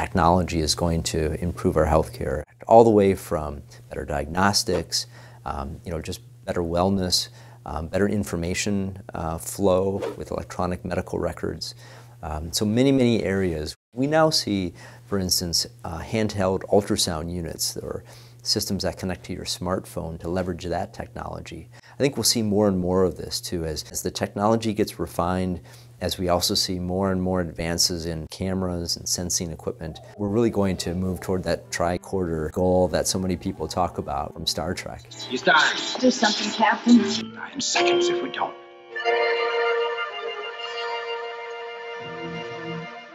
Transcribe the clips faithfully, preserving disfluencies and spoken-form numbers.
technology is going to improve our healthcare, all the way from better diagnostics, um, you know, just better wellness, um, better information uh, flow with electronic medical records. Um, so many, many areas. We now see, for instance, uh, handheld ultrasound units or systems that connect to your smartphone to leverage that technology. I think we'll see more and more of this too as, as the technology gets refined, as we also see more and more advances in cameras and sensing equipment. We're really going to move toward that tricorder goal that so many people talk about from Star Trek. He's dying. Do something, Captain. Nine seconds if we don't.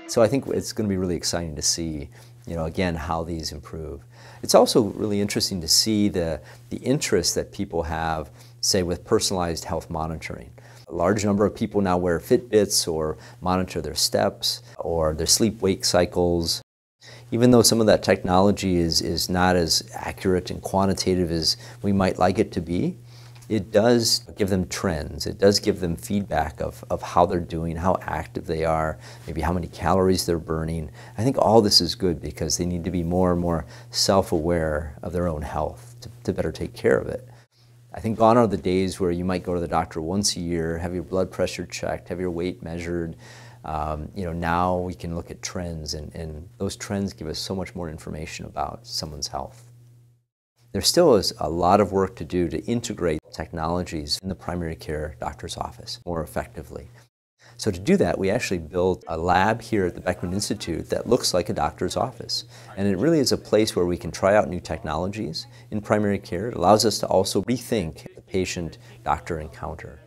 So I think it's going to be really exciting to see, you know, again, how these improve. It's also really interesting to see the, the interest that people have, say, with personalized health monitoring. A large number of people now wear Fitbits or monitor their steps or their sleep-wake cycles. Even though some of that technology is, is not as accurate and quantitative as we might like it to be, it does give them trends. It does give them feedback of, of how they're doing, how active they are, maybe how many calories they're burning. I think all this is good because they need to be more and more self-aware of their own health to, to better take care of it. I think gone are the days where you might go to the doctor once a year, have your blood pressure checked, have your weight measured. Um, you know, now we can look at trends, and, and those trends give us so much more information about someone's health. There still is a lot of work to do to integrate technologies in the primary care doctor's office more effectively. So to do that, we actually built a lab here at the Beckman Institute that looks like a doctor's office. And it really is a place where we can try out new technologies in primary care. It allows us to also rethink the patient-doctor encounter.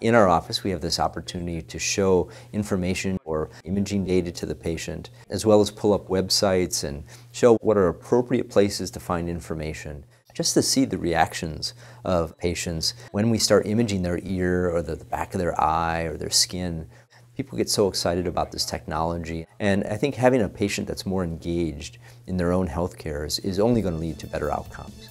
In our office, we have this opportunity to show information or imaging data to the patient, as well as pull up websites and show what are appropriate places to find information, just to see the reactions of patients. When we start imaging their ear or the back of their eye or their skin, people get so excited about this technology. And I think having a patient that's more engaged in their own healthcare is, is only going to lead to better outcomes.